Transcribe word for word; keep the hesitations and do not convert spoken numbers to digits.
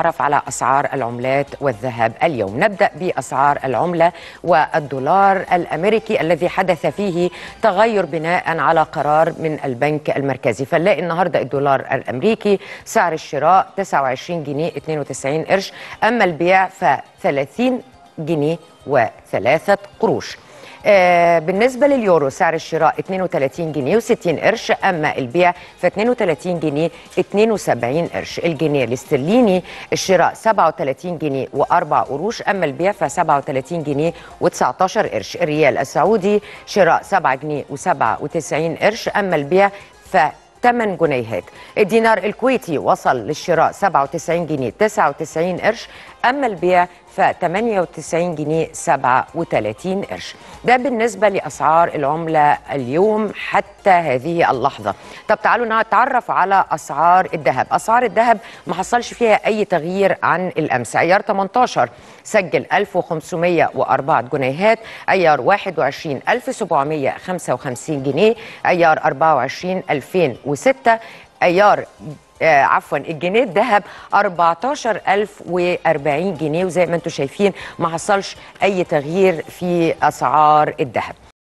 نتعرف على أسعار العملات والذهب اليوم. نبدأ بأسعار العملة والدولار الأمريكي الذي حدث فيه تغير بناء على قرار من البنك المركزي. فنلاقي النهاردة الدولار الأمريكي سعر الشراء تسعة وعشرين جنيه واثنين وتسعين قرش، أما البيع فثلاثين جنيه وثلاثة قروش. بالنسبة لليورو سعر الشراء اثنين وثلاثين جنيه وستين قرش، أما البيع فاثنين وثلاثين جنيه واثنين وسبعين قرش. الجنيه الاسترليني الشراء سبعة وثلاثين جنيه وأربعة قروش، أما البيع فسبعة وثلاثين جنيه وتسعة عشر قرش. الريال السعودي شراء سبعة جنيه وسبعة وتسعين قرش، أما البيع ف ثمانية جنيهات. الدينار الكويتي وصل للشراء سبعة وتسعين جنيه تسعة وتسعين قرش، أما البيع فثمانية وتسعين جنيه سبعة وثلاثين قرش. ده بالنسبة لأسعار العملة اليوم حتى هذه اللحظة. طب تعالوا نتعرف على أسعار الذهب. أسعار الذهب ما حصلش فيها أي تغيير عن الأمس. عيار ثمانية عشر سجل ألف وخمسمائة وأربعة جنيهات، عيار واحد وعشرين ألف وسبعمائة وخمسة وخمسين جنيه، عيار أربعة وعشرين ألفين وستة، عيار آه عفوا الجنيه الذهب أربعة عشر ألف وأربعين جنيه. وزي ما انتم شايفين ما حصلش أي تغيير في أسعار الذهب.